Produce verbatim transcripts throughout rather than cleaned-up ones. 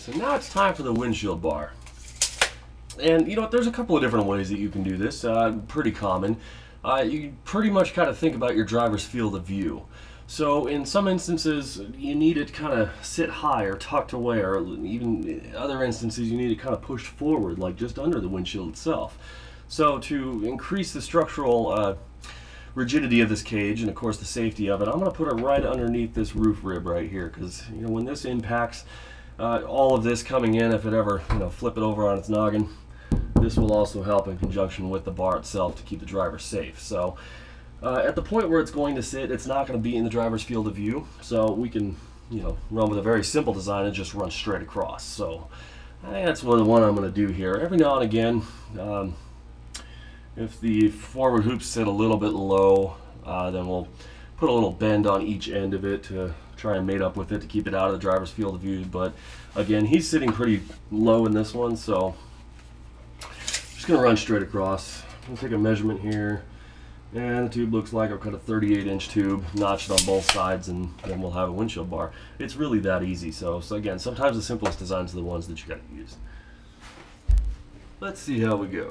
So now it's time for the windshield bar. And you know what, there's a couple of different ways that you can do this, uh, pretty common. Uh, you pretty much kind of think about your driver's field of view. So in some instances, you need it kind of sit high or tucked away, or even in other instances, you need it kind of pushed forward, like just under the windshield itself. So to increase the structural uh, rigidity of this cage, and of course the safety of it, I'm going to put it right underneath this roof rib right here, because you know when this impacts uh, all of this coming in, if it ever you know flip it over on its noggin, this will also help in conjunction with the bar itself to keep the driver safe. So. Uh, at the point where it's going to sit, it's not going to be in the driver's field of view, so we can, you know, run with a very simple design and just run straight across. So I think that's one one I'm going to do here. Every now and again, um, if the forward hoops sit a little bit low, uh, then we'll put a little bend on each end of it to try and mate up with it to keep it out of the driver's field of view. But again, he's sitting pretty low in this one, so just going to run straight across. We'll take a measurement here. And the tube looks like I've cut a thirty-eight inch tube, notched on both sides, and then we'll have a windshield bar. It's really that easy. So, so again, sometimes the simplest designs are the ones that you gotta use. Let's see how we go.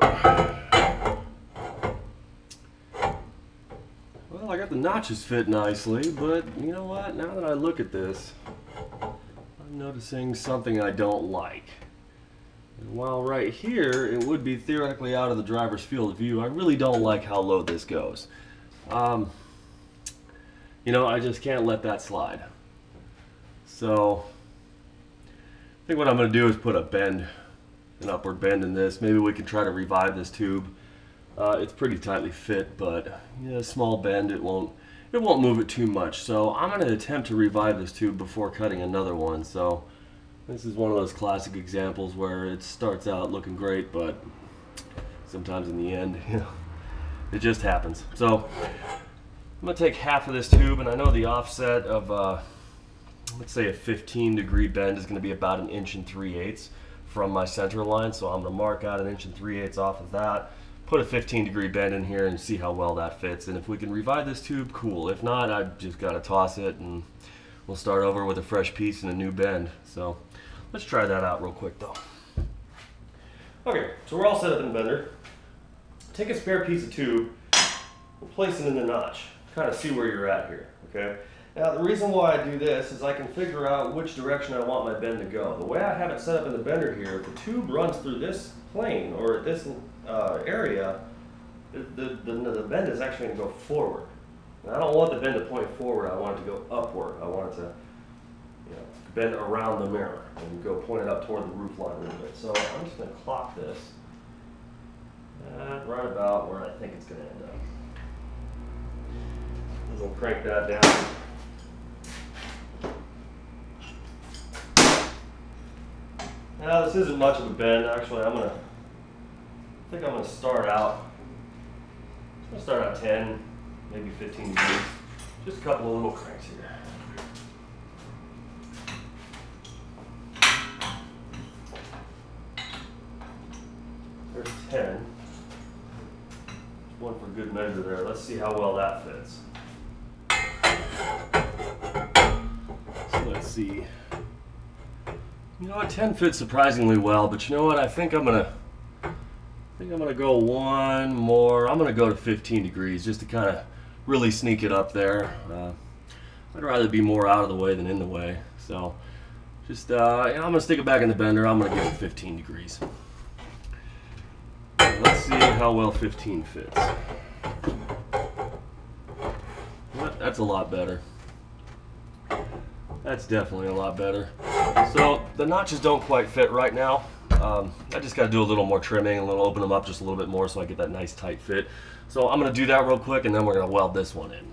Well, I got the notches fit nicely, but you know what? Now that I look at this, I'm noticing something I don't like. And while right here, it would be theoretically out of the driver's field of view, I really don't like how low this goes. Um, you know, I just can't let that slide. So, I think what I'm going to do is put a bend, an upward bend in this. Maybe we can try to revive this tube. Uh, it's pretty tightly fit, but you know, a small bend, it won't, it won't move it too much. So, I'm going to attempt to revive this tube before cutting another one. So. This is one of those classic examples where it starts out looking great, but sometimes in the end, you know, it just happens. So I'm going to take half of this tube, and I know the offset of, uh, let's say a fifteen degree bend is going to be about an inch and three eighths from my center line. So I'm going to mark out an inch and three eighths off of that, put a fifteen degree bend in here and see how well that fits. And if we can revive this tube, cool. If not, I've just got to toss it and we'll start over with a fresh piece and a new bend. So let's try that out real quick though. Okay, so we're all set up in the bender. Take a spare piece of tube, and place it in the notch. Kind of see where you're at here, okay? Now the reason why I do this is I can figure out which direction I want my bend to go. The way I have it set up in the bender here, if the tube runs through this plane or this uh, area, the, the, the, the bend is actually gonna go forward. I don't want the bend to point forward, I want it to go upward. I want it to you know, bend around the mirror and go point it up toward the roof line a little bit. So I'm just going to clock this uh, right about where I think it's going to end up. And we'll crank that down. Now this isn't much of a bend, actually. I'm going to, I think I'm going to start out, I'm going to start out ten. Maybe fifteen degrees. Just a couple of little cranks here. There's ten. One for good measure there. Let's see how well that fits. So let's see. You know what, ten fits surprisingly well, but you know what, I think I'm gonna I think I'm gonna go one more. I'm gonna go to fifteen degrees just to kind of really sneak it up there. Uh, I'd rather be more out of the way than in the way. So just, uh, I'm gonna stick it back in the bender. I'm gonna give it fifteen degrees. Let's see how well fifteen fits. Well, that's a lot better. That's definitely a lot better. So the notches don't quite fit right now. Um, I just got to do a little more trimming and little open them up just a little bit more so I get that nice tight fit. So I'm going to do that real quick and then we're going to weld this one in.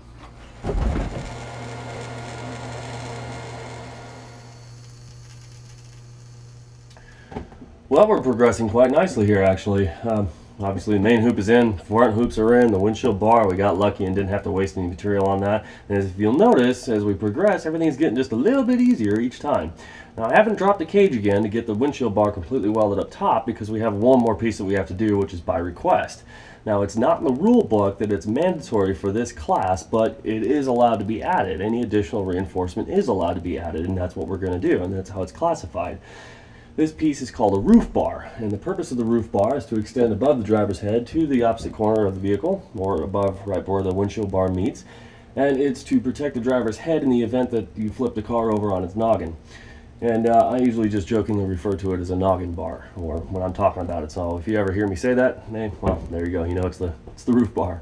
Well, we're progressing quite nicely here actually. Um, obviously the main hoop is in, front hoops are in, the windshield bar, we got lucky and didn't have to waste any material on that. And as you'll notice, as we progress, everything's getting just a little bit easier each time. Now, I haven't dropped the cage again to get the windshield bar completely welded up top because we have one more piece that we have to do, which is by request. Now, it's not in the rule book that it's mandatory for this class, but it is allowed to be added. Any additional reinforcement is allowed to be added, and that's what we're going to do, and that's how it's classified. This piece is called a roof bar, and the purpose of the roof bar is to extend above the driver's head to the opposite corner of the vehicle, or above right where the windshield bar meets, and it's to protect the driver's head in the event that you flip the car over on its noggin. And uh, I usually just jokingly refer to it as a noggin bar, or when I'm talking about it. So if you ever hear me say that, hey, well, there you go, you know it's the, it's the roof bar.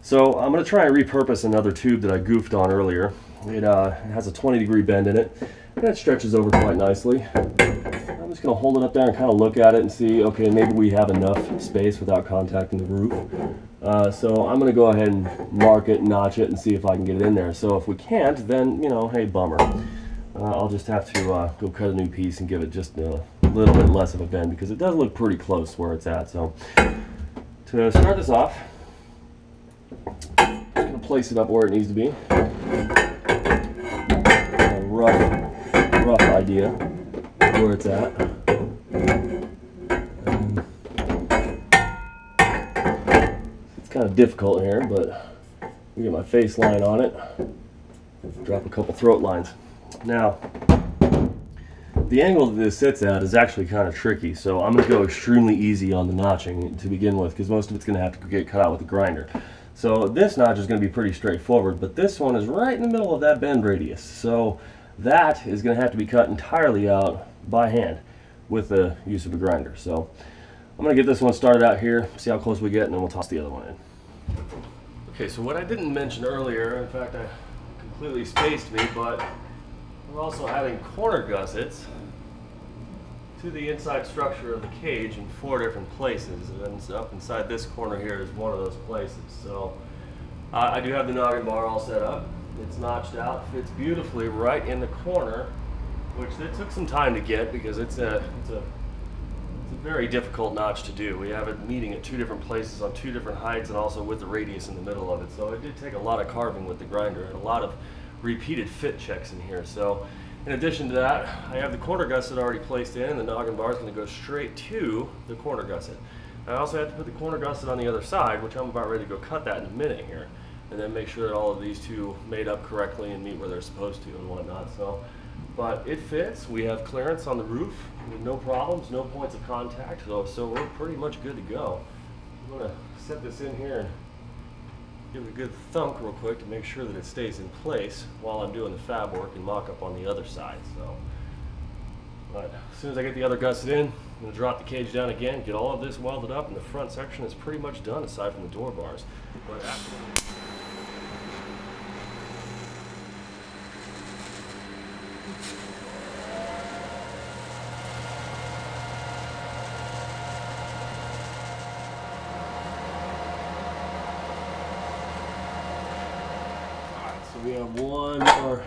So I'm going to try and repurpose another tube that I goofed on earlier. It uh, has a twenty degree bend in it, and it stretches over quite nicely. I'm just going to hold it up there and kind of look at it and see, okay, maybe we have enough space without contacting the roof. Uh, so I'm going to go ahead and mark it, notch it, and see if I can get it in there. So if we can't, then, you know, hey, bummer. Uh, I'll just have to uh, go cut a new piece and give it just a little bit less of a bend, because it does look pretty close where it's at. So to start this off, I'm going to place it up where it needs to be. A rough, rough idea where it's at. Um, it's kind of difficult here, but I'm going to get my face line on it, drop a couple throat lines. Now, the angle that this sits at is actually kind of tricky, so I'm going to go extremely easy on the notching to begin with, because most of it's going to have to get cut out with a grinder. So this notch is going to be pretty straightforward, but this one is right in the middle of that bend radius, so that is going to have to be cut entirely out by hand with the use of a grinder. So I'm going to get this one started out here, see how close we get, and then we'll toss the other one in. Okay, so what I didn't mention earlier, in fact I completely spaced me, but we're also adding corner gussets to the inside structure of the cage in four different places, and up inside this corner here is one of those places. So uh, I do have the noggin bar all set up. It's notched out, fits beautifully right in the corner, which it took some time to get, because it's a, it's a, it's a very difficult notch to do. We have it meeting at two different places on two different heights, and also with the radius in the middle of it. So it did take a lot of carving with the grinder and a lot of repeated fit checks in here. So in addition to that, I have the corner gusset already placed in, and the noggin bar is going to go straight to the corner gusset. I also have to put the corner gusset on the other side, which I'm about ready to go cut that in a minute here, and then make sure that all of these two made up correctly and meet where they're supposed to and whatnot. So, but it fits. We have clearance on the roof with no problems, no points of contact, so, so we're pretty much good to go. I'm going to set this in here and give it a good thunk real quick to make sure that it stays in place while I'm doing the fab work and mock-up on the other side. So, but as soon as I get the other gusset in, I'm going to drop the cage down again, get all of this welded up, and the front section is pretty much done aside from the door bars. But after we have one more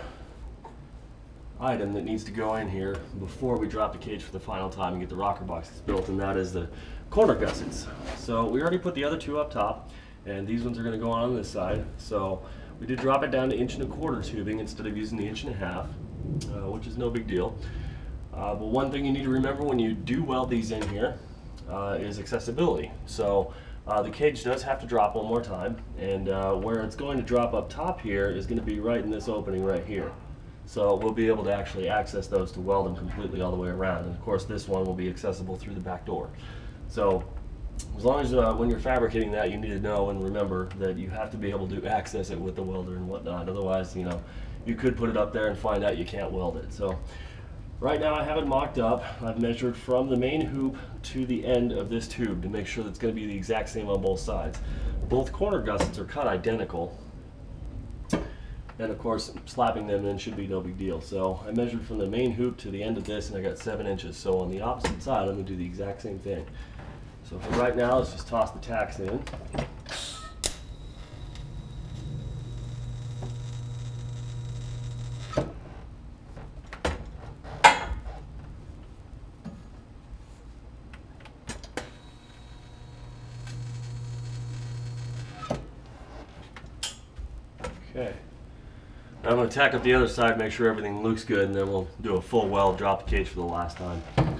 item that needs to go in here before we drop the cage for the final time and get the rocker boxes built, and that is the corner gussets. So we already put the other two up top, and these ones are going to go on, on this side. So we did drop it down to inch and a quarter tubing instead of using the inch and a half, uh, which is no big deal. Uh, but one thing you need to remember when you do weld these in here uh, is accessibility. So Uh, the cage does have to drop one more time, and uh, where it's going to drop up top here is going to be right in this opening right here. So we'll be able to actually access those to weld them completely all the way around, and of course this one will be accessible through the back door. So as long as uh, when you're fabricating that, you need to know and remember that you have to be able to access it with the welder and whatnot. Otherwise, you know, you could put it up there and find out you can't weld it. So right now I have it mocked up. I've measured from the main hoop to the end of this tube to make sure that it's going to be the exact same on both sides. Both corner gussets are cut identical, and of course slapping them in should be no big deal. So I measured from the main hoop to the end of this, and I got seven inches. So on the opposite side I'm going to do the exact same thing. So for right now, let's just toss the tacks in. Okay, now I'm going to tack up the other side, make sure everything looks good, and then we'll do a full weld, drop the cage for the last time.